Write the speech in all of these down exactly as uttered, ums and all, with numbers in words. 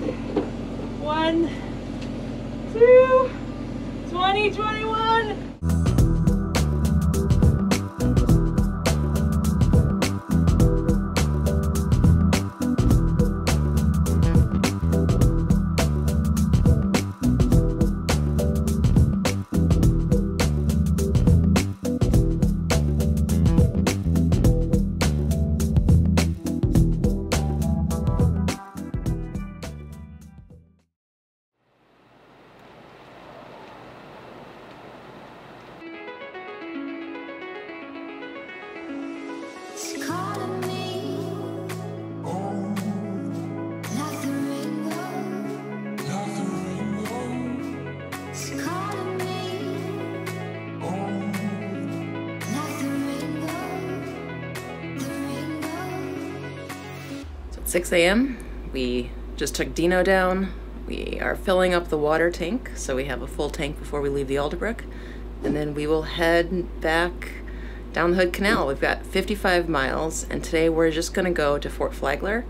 goes one, two, twenty, twenty-one. six A M We just took Dino down. We are filling up the water tank, so we have a full tank before we leave the Alderbrook. And then we will head back down the Hood Canal. We've got fifty-five miles, and today we're just gonna go to Fort Flagler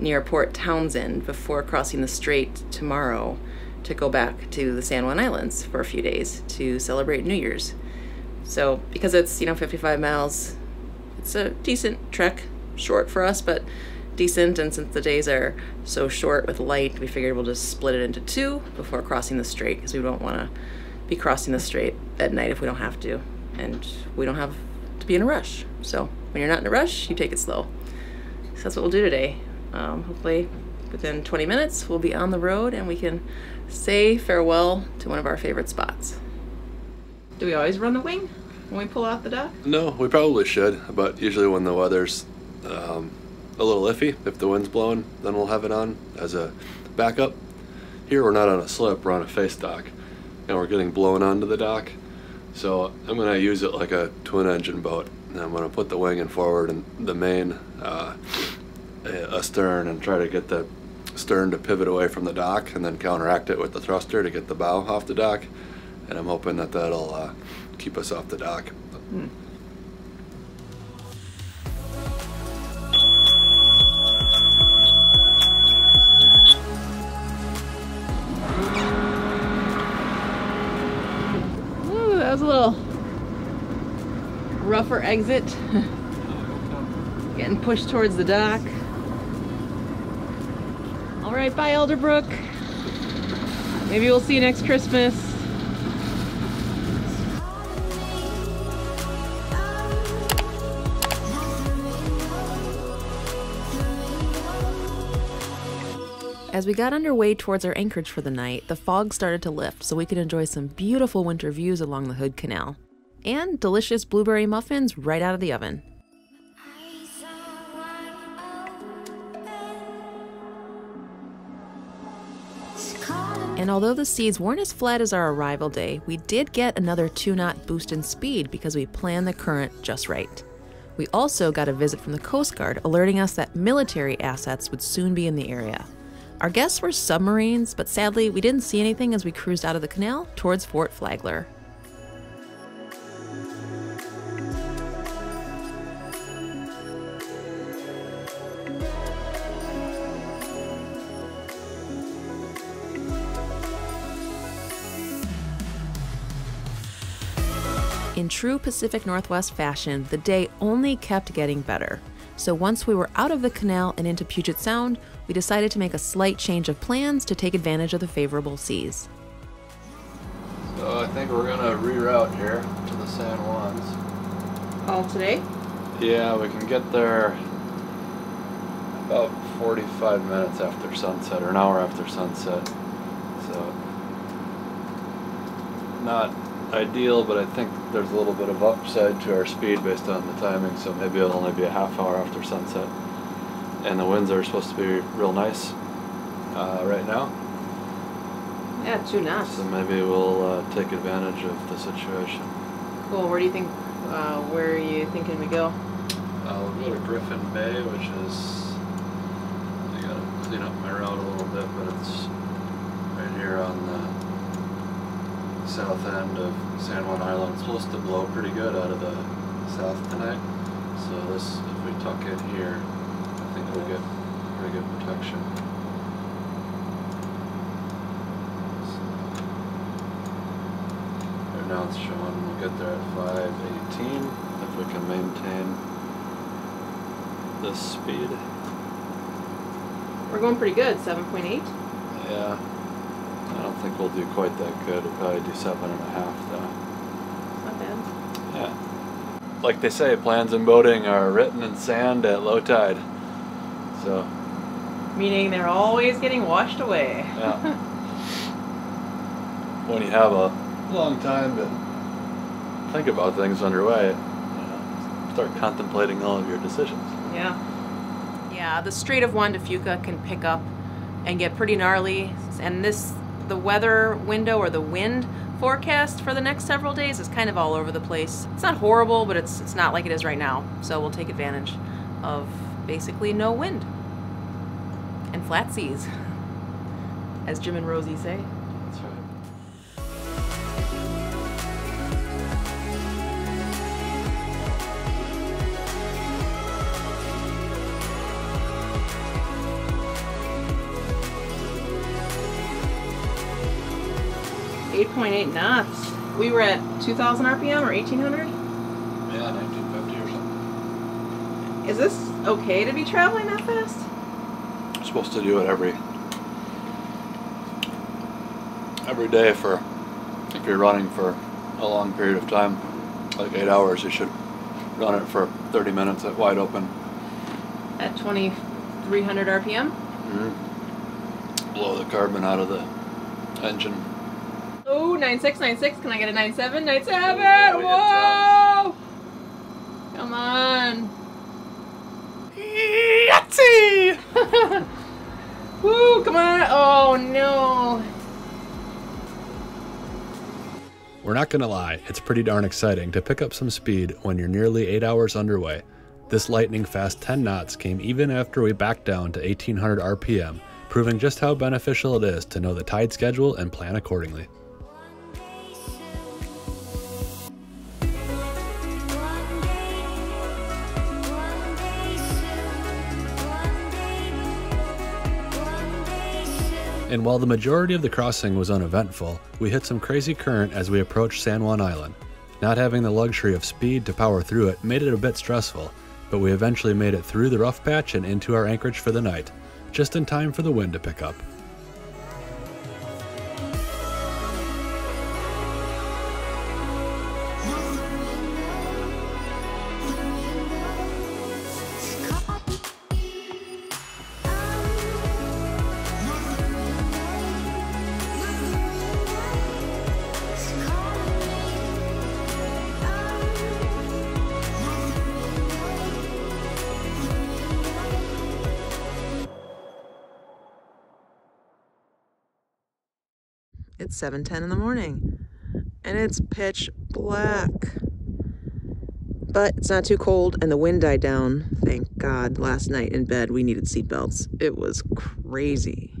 near Port Townsend before crossing the strait tomorrow to go back to the San Juan Islands for a few days to celebrate New Year's. So because it's, you know, fifty-five miles, it's a decent trek, short for us, but decent, and since the days are so short with light, we figured we'll just split it into two before crossing the strait, because we don't want to be crossing the strait at night if we don't have to, and we don't have to be in a rush. So when you're not in a rush, you take it slow. So that's what we'll do today. Um, hopefully within twenty minutes we'll be on the road and we can say farewell to one of our favorite spots. Do we always run the wing when we pull out the dock? No, we probably should, but usually when the weather's um, a little iffy, if the wind's blowing, then we'll have it on as a backup. Here we're not on a slip, we're on a face dock, and we're getting blown onto the dock. So I'm gonna use it like a twin engine boat, and I'm gonna put the wing in forward and the main uh, astern and try to get the stern to pivot away from the dock and then counteract it with the thruster to get the bow off the dock. And I'm hoping that that'll uh, keep us off the dock. Mm. A little rougher exit. Getting pushed towards the dock. All right, bye Alderbrook. Maybe we'll see you next Christmas. As we got underway towards our anchorage for the night, the fog started to lift so we could enjoy some beautiful winter views along the Hood Canal and delicious blueberry muffins right out of the oven. And although the seas weren't as flat as our arrival day, we did get another two knot boost in speed because we planned the current just right. We also got a visit from the Coast Guard alerting us that military assets would soon be in the area. Our guests were submarines, but sadly, we didn't see anything as we cruised out of the canal towards Fort Flagler. In true Pacific Northwest fashion, the day only kept getting better. So once we were out of the canal and into Puget Sound, we decided to make a slight change of plans to take advantage of the favorable seas. So I think we're gonna reroute here to the San Juans. All today? Yeah, we can get there about forty-five minutes after sunset, or an hour after sunset. So not ideal, but I think there's a little bit of upside to our speed based on the timing, so maybe it'll only be a half hour after sunset. And the winds are supposed to be real nice uh, right now. Yeah, two knots. So maybe we'll uh, take advantage of the situation. Cool. Where do you think? Uh, where are you thinking we go? Uh, we'll go to Griffin Bay, which is, I gotta clean up my route a little bit, but it's right here on the south end of San Juan Island. It's supposed to blow pretty good out of the south tonight. So this, if we tuck in here, I think we'll get pretty good protection. Right now it's showing we'll get there at five eighteen if we can maintain this speed. We're going pretty good, seven point eight? Yeah. I don't think we'll do quite that good. We'll probably do seven and a half though. It's not bad. Yeah. Like they say, plans in boating are written in sand at low tide. So. Meaning they're always getting washed away. Yeah. When you have a long time to think about things underway, you know, start contemplating all of your decisions. Yeah. Yeah, the Strait of Juan de Fuca can pick up and get pretty gnarly, and this, the weather window or the wind forecast for the next several days is kind of all over the place. It's not horrible, but it's, it's not like it is right now, so we'll take advantage of basically no wind and flat seas, as Jim and Rosie say. That's right. eight point eight knots. We were at two thousand R P M or eighteen hundred? Yeah, nineteen fifty or something. Is this okay to be traveling that fast? I'm supposed to do it every every day for, if you're running for a long period of time, like eight hours, you should run it for thirty minutes at wide open. At twenty-three hundred R P M? Mm-hmm. Blow the carbon out of the engine. Oh, nine six, nine six. Can I get a nine seven? nine seven! Whoa! Come on! Yahtzee! Woo, come on! Oh no! We're not gonna lie, it's pretty darn exciting to pick up some speed when you're nearly eight hours underway. This lightning fast ten knots came even after we backed down to eighteen hundred R P M, proving just how beneficial it is to know the tide schedule and plan accordingly. And while the majority of the crossing was uneventful, we hit some crazy current as we approached San Juan Island. Not having the luxury of speed to power through it made it a bit stressful, but we eventually made it through the rough patch and into our anchorage for the night, just in time for the wind to pick up. It's seven ten in the morning, and it's pitch black. But it's not too cold, and the wind died down. Thank God, last night in bed, we needed seatbelts. It was crazy.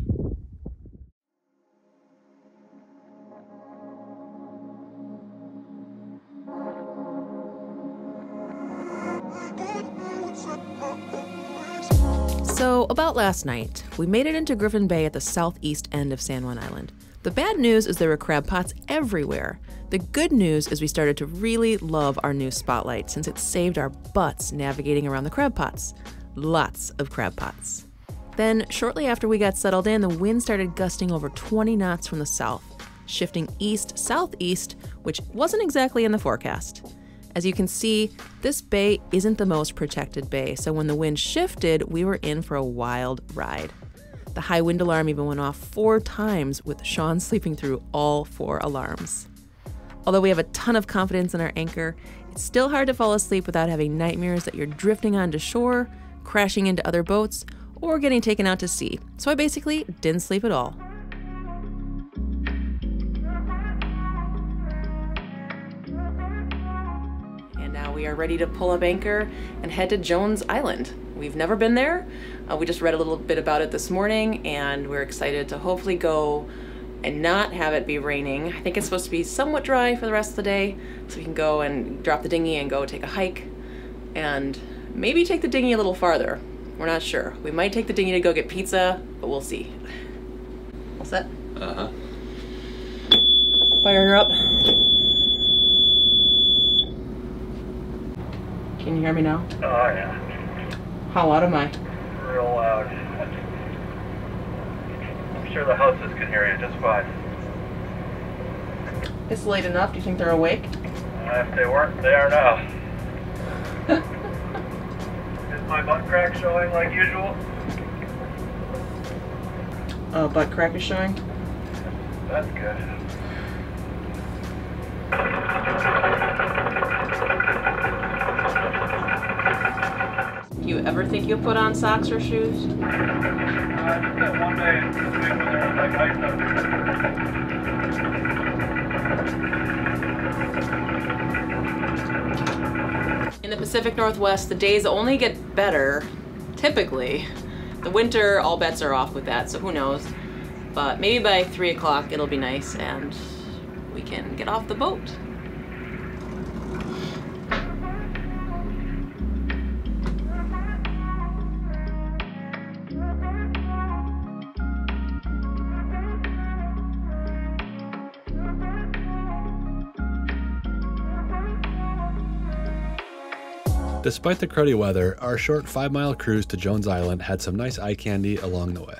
So, about last night, we made it into Griffin Bay at the southeast end of San Juan Island. The bad news is there were crab pots everywhere. The good news is we started to really love our new spotlight since it saved our butts navigating around the crab pots. Lots of crab pots. Then, shortly after we got settled in, the wind started gusting over twenty knots from the south, shifting east-southeast, which wasn't exactly in the forecast. As you can see, this bay isn't the most protected bay, so when the wind shifted, we were in for a wild ride. The high wind alarm even went off four times, with Sean sleeping through all four alarms. Although we have a ton of confidence in our anchor, it's still hard to fall asleep without having nightmares that you're drifting onto shore, crashing into other boats, or getting taken out to sea. So I basically didn't sleep at all. And now we are ready to pull up anchor and head to Jones Island. We've never been there. Uh, we just read a little bit about it this morning, and we're excited to hopefully go and not have it be raining. I think it's supposed to be somewhat dry for the rest of the day, so we can go and drop the dinghy and go take a hike, and maybe take the dinghy a little farther. We're not sure. We might take the dinghy to go get pizza, but we'll see. All set? Uh-huh. Fire her up. Can you hear me now? Oh, yeah. How loud am I? Real loud. I'm sure the houses can hear you just fine. It's late enough. Do you think they're awake? Uh, if they weren't, they are now. Is my butt crack showing like usual? Oh, butt crack is showing? That's good. Do you ever think you'll put on socks or shoes? Uh, I think that one day it's the thing when there was like ice out there. In the Pacific Northwest, the days only get better, typically. The winter, all bets are off with that, so who knows. But maybe by three o'clock it'll be nice and we can get off the boat. Despite the cruddy weather, our short five-mile cruise to Jones Island had some nice eye candy along the way.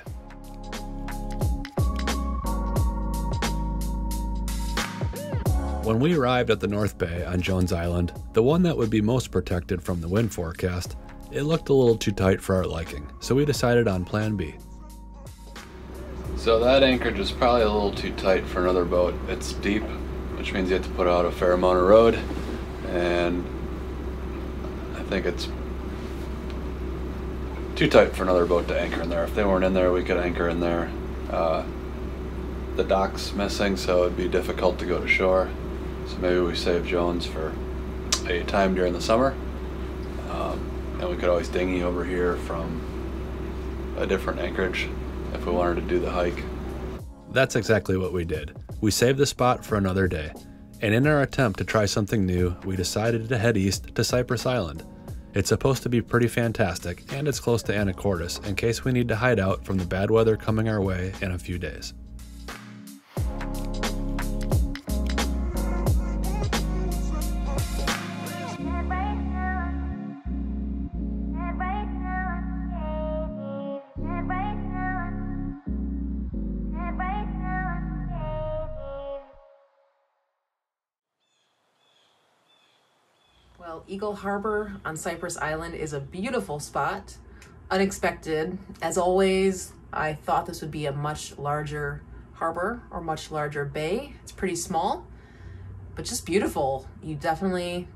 When we arrived at the North Bay on Jones Island, the one that would be most protected from the wind forecast, it looked a little too tight for our liking, so we decided on plan B. So that anchorage is probably a little too tight for another boat. It's deep, which means you have to put out a fair amount of road, and I think it's too tight for another boat to anchor in there. If they weren't in there, we could anchor in there. Uh, the dock's missing, so it'd be difficult to go to shore. So maybe we save Jones for a time during the summer. Um, and we could always dinghy over here from a different anchorage if we wanted to do the hike. That's exactly what we did. We saved the spot for another day. And in our attempt to try something new, we decided to head east to Cypress Island. It's supposed to be pretty fantastic, and it's close to Anacortes in case we need to hide out from the bad weather coming our way in a few days. Well, Eagle Harbor on Cypress Island is a beautiful spot. Unexpected. As always, I thought this would be a much larger harbor or much larger bay. It's pretty small, but just beautiful. You definitely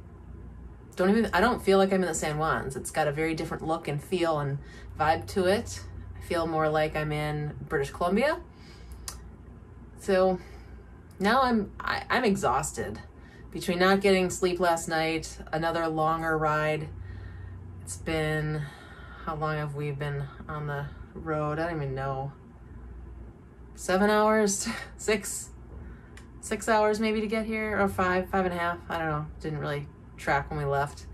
don't even, I don't feel like I'm in the San Juans. It's got a very different look and feel and vibe to it. I feel more like I'm in British Columbia. So now I'm, I, I'm exhausted. Between not getting sleep last night, another longer ride. It's been, how long have we been on the road? I don't even know. Seven hours, six, six hours maybe to get here, or five, five and a half. I don't know, didn't really track when we left.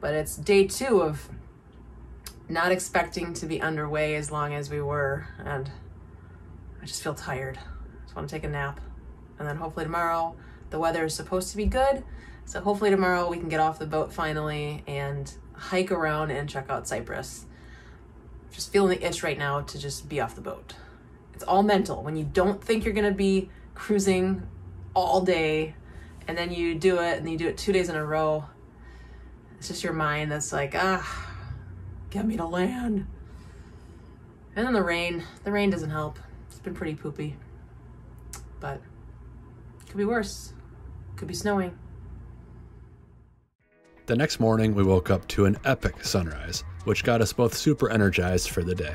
But it's day two of not expecting to be underway as long as we were. And I just feel tired. I just wanna take a nap. And then hopefully tomorrow, the weather is supposed to be good, so hopefully tomorrow we can get off the boat finally and hike around and check out Cypress. Just feeling the itch right now to just be off the boat. It's all mental. When you don't think you're gonna be cruising all day and then you do it and you do it two days in a row, it's just your mind that's like, ah, get me to land. And then the rain, the rain doesn't help. It's been pretty poopy, but could be worse. Could be snowing. The next morning, we woke up to an epic sunrise, which got us both super energized for the day.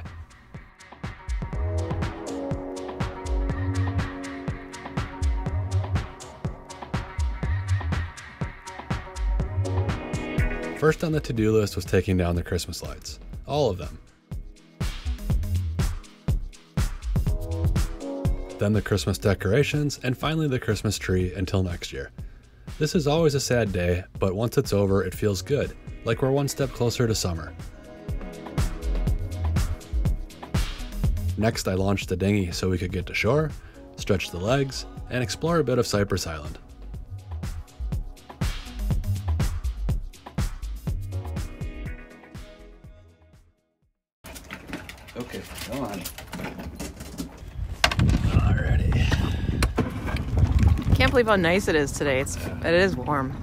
First on the to-do list was taking down the Christmas lights. All of them. Then the Christmas decorations, and finally the Christmas tree until next year. This is always a sad day, but once it's over, it feels good, like we're one step closer to summer. Next, I launched the dinghy so we could get to shore, stretch the legs, and explore a bit of Cypress Island. Can't believe how nice it is today. It's it is warm.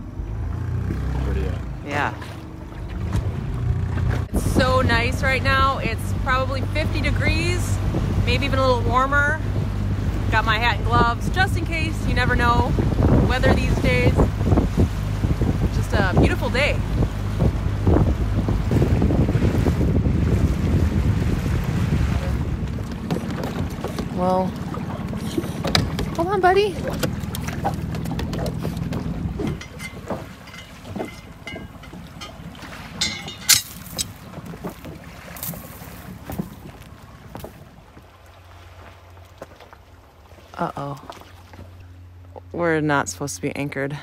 Pretty. Yeah. It's so nice right now. It's probably fifty degrees, maybe even a little warmer. Got my hat and gloves just in case. You never know the weather these days. Just a beautiful day. Well, hold on, buddy. Uh-oh. We're not supposed to be anchored.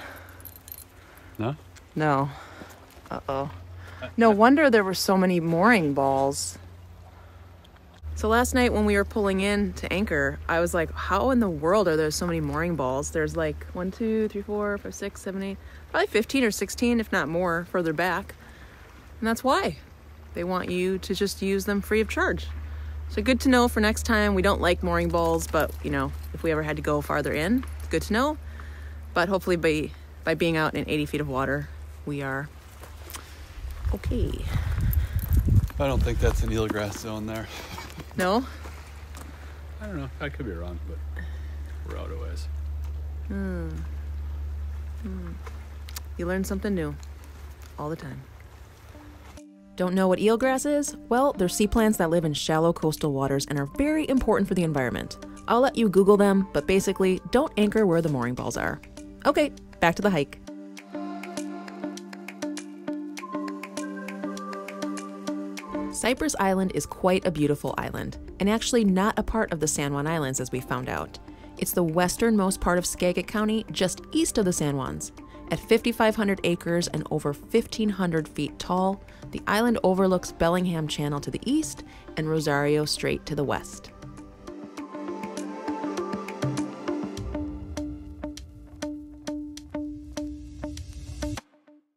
No? No. Uh-oh. No wonder there were so many mooring balls. So last night when we were pulling in to anchor, I was like, how in the world are there so many mooring balls? There's like one, two, three, four, five, six, seven, eight, probably fifteen or sixteen, if not more, further back. And that's why. They want you to just use them free of charge. So good to know for next time. We don't like mooring balls, but you know, if we ever had to go farther in, it's good to know. But hopefully by, by being out in eighty feet of water, we are okay. I don't think that's an eelgrass zone there. No? I don't know. I could be wrong, but we're out of ways. Hmm. Hmm. You learn something new all the time. Don't know what eelgrass is? Well, they're sea plants that live in shallow coastal waters and are very important for the environment. I'll let you Google them, but basically, don't anchor where the mooring balls are. Okay, back to the hike. Cypress Island is quite a beautiful island, and actually not a part of the San Juan Islands as we found out. It's the westernmost part of Skagit County, just east of the San Juans. At five thousand five hundred acres and over fifteen hundred feet tall, the island overlooks Bellingham Channel to the east and Rosario Strait to the west.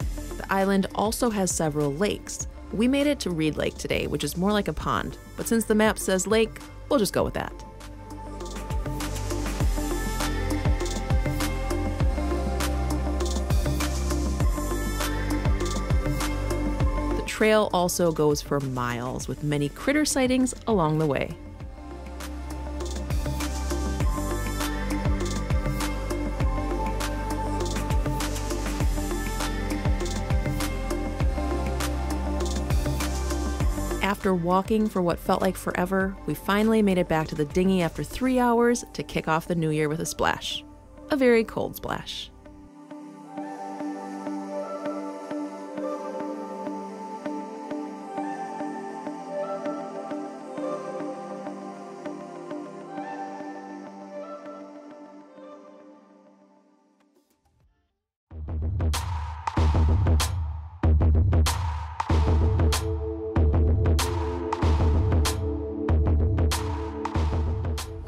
The island also has several lakes. We made it to Reed Lake today, which is more like a pond, but since the map says lake, we'll just go with that. The trail also goes for miles, with many critter sightings along the way. After walking for what felt like forever, we finally made it back to the dinghy after three hours to kick off the new year with a splash. A very cold splash.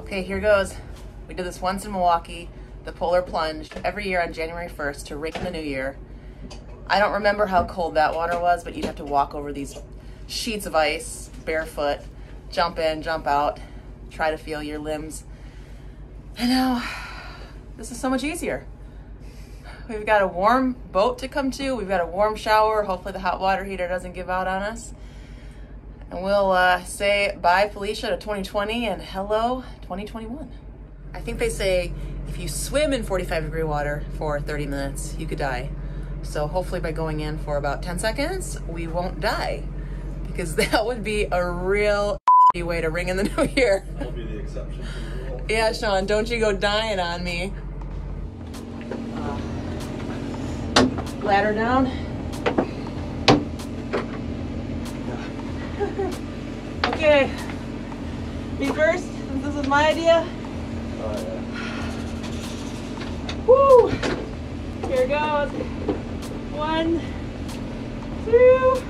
Okay, here goes. We did this once in Milwaukee, the Polar Plunge, every year on January first to rake in the new year. I don't remember how cold that water was, but you'd have to walk over these sheets of ice, barefoot, jump in, jump out, try to feel your limbs. I know, this is so much easier. We've got a warm boat to come to, we've got a warm shower, hopefully the hot water heater doesn't give out on us. And we'll uh, say bye, Felicia, to twenty twenty and hello, twenty twenty-one. I think they say if you swim in forty-five degree water for thirty minutes, you could die. So hopefully by going in for about ten seconds, we won't die, because that would be a real way to ring in the new year. That'll be the exception. Yeah, Sean, don't you go dying on me. Uh, ladder down. Okay, me first, since this is my idea. Oh, yeah. Woo! Here goes. One, two,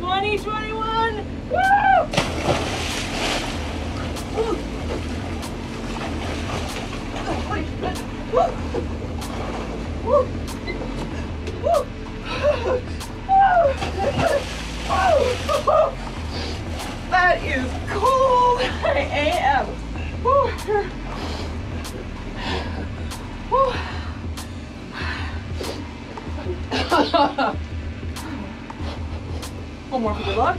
twenty, twenty-one. Woo! Woo! Woo! Woo! Oh, that is cold A F. One more for good luck.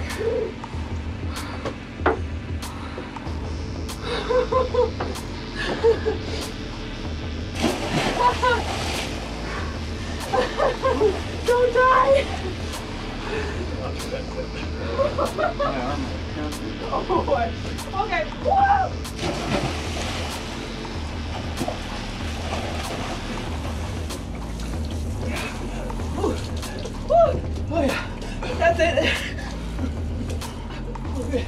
Don't die! I'll do that quick. Oh boy. Okay. Woo! Woo! Oh yeah. That's it. Okay.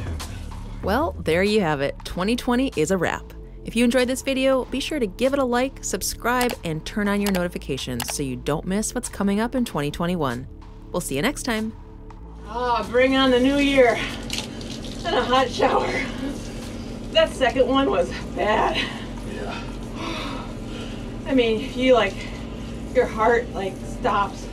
Well, there you have it. twenty twenty is a wrap. If you enjoyed this video, be sure to give it a like, subscribe, and turn on your notifications so you don't miss what's coming up in twenty twenty-one. We'll see you next time. Ah, bring on the new year and a hot shower. That second one was bad. Yeah. I mean, you like, your heart like stops.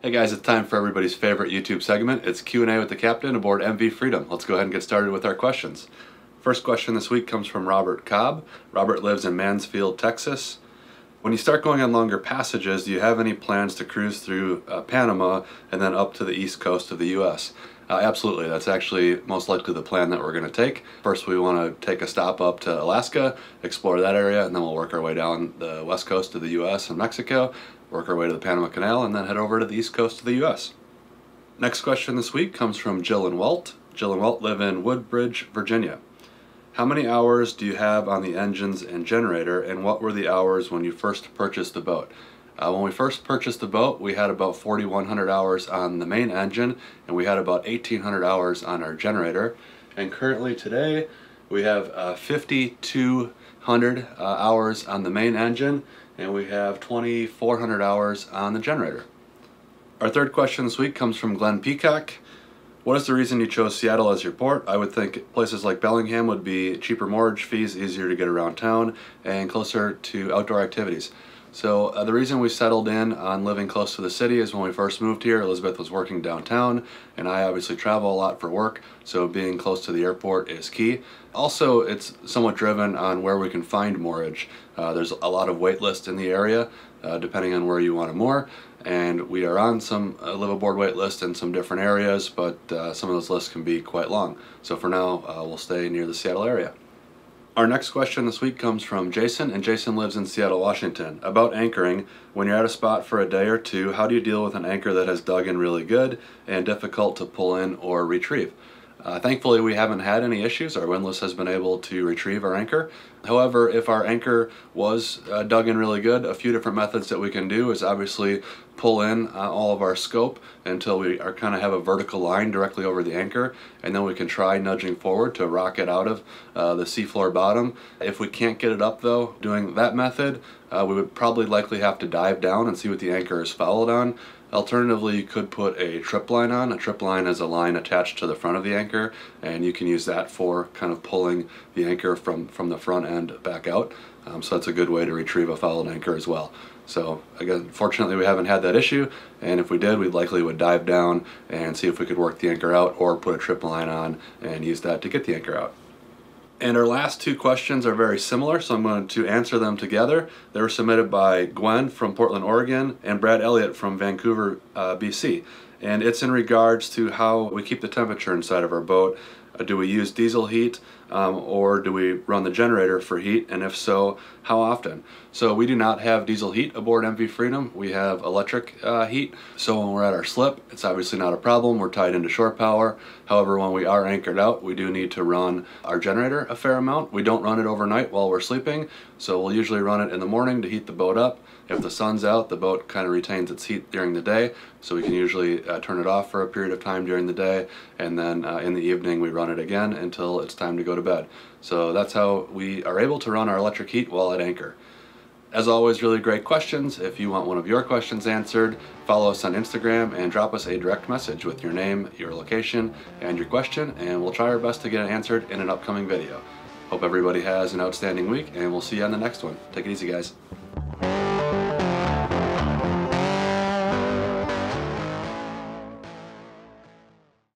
Hey guys, it's time for everybody's favorite YouTube segment. It's Q and A with the Captain aboard M V Freedom. Let's go ahead and get started with our questions. First question this week comes from Robert Cobb. Robert lives in Mansfield, Texas. When you start going on longer passages, do you have any plans to cruise through uh, Panama and then up to the east coast of the U S? Uh, absolutely, that's actually most likely the plan that we're going to take. First we want to take a stop up to Alaska, explore that area, and then we'll work our way down the west coast of the U S and Mexico, work our way to the Panama Canal, and then head over to the east coast of the U S. Next question this week comes from Jill and Walt. Jill and Walt live in Woodbridge, Virginia. How many hours do you have on the engines and generator, and what were the hours when you first purchased the boat? Uh, when we first purchased the boat, we had about forty-one hundred hours on the main engine, and we had about eighteen hundred hours on our generator. And currently today, we have uh, fifty-two hundred uh, hours on the main engine, and we have twenty-four hundred hours on the generator. Our third question this week comes from Glenn Peacock. What is the reason you chose Seattle as your port? I would think places like Bellingham would be cheaper mortgage fees, easier to get around town, and closer to outdoor activities. So uh, the reason we settled in on living close to the city is when we first moved here, Elizabeth was working downtown, and I obviously travel a lot for work, so being close to the airport is key. Also, it's somewhat driven on where we can find moorage. Uh, there's a lot of wait lists in the area, uh, depending on where you want to moor, and we are on some uh, live-aboard wait lists in some different areas, but uh, some of those lists can be quite long. So for now, uh, we'll stay near the Seattle area. Our next question this week comes from Jason, and Jason lives in Seattle, Washington. About anchoring, when you're at a spot for a day or two, how do you deal with an anchor that has dug in really good and difficult to pull in or retrieve? Uh, thankfully, we haven't had any issues. Our windlass has been able to retrieve our anchor. However, if our anchor was uh, dug in really good, a few different methods that we can do is obviously pull in uh, all of our scope until we are kind of have a vertical line directly over the anchor, and then we can try nudging forward to rock it out of uh, the seafloor bottom. If we can't get it up though, doing that method, uh, we would probably likely have to dive down and see what the anchor is fouled on. Alternatively, you could put a trip line on. A trip line is a line attached to the front of the anchor, and you can use that for kind of pulling the anchor from, from the front end back out. Um, so that's a good way to retrieve a fouled anchor as well. So again, fortunately we haven't had that issue, and if we did, we likely would dive down and see if we could work the anchor out or put a trip line on and use that to get the anchor out. And our last two questions are very similar, so I'm going to answer them together. They were submitted by Gwen from Portland, Oregon, and Brad Elliott from Vancouver, uh, B C. And it's in regards to how we keep the temperature inside of our boat. Uh, do we use diesel heat, um, or do we run the generator for heat? And if so, how often? So we do not have diesel heat aboard M V Freedom. We have electric uh, heat. So when we're at our slip, it's obviously not a problem. We're tied into shore power. However, when we are anchored out, we do need to run our generator a fair amount. We don't run it overnight while we're sleeping. So we'll usually run it in the morning to heat the boat up. If the sun's out, the boat kind of retains its heat during the day, so we can usually uh, turn it off for a period of time during the day, and then uh, in the evening we run it again until it's time to go to bed. So that's how we are able to run our electric heat while at anchor. As always, really great questions. If you want one of your questions answered, follow us on Instagram and drop us a direct message with your name, your location, and your question, and we'll try our best to get it answered in an upcoming video. Hope everybody has an outstanding week, and we'll see you on the next one. Take it easy, guys.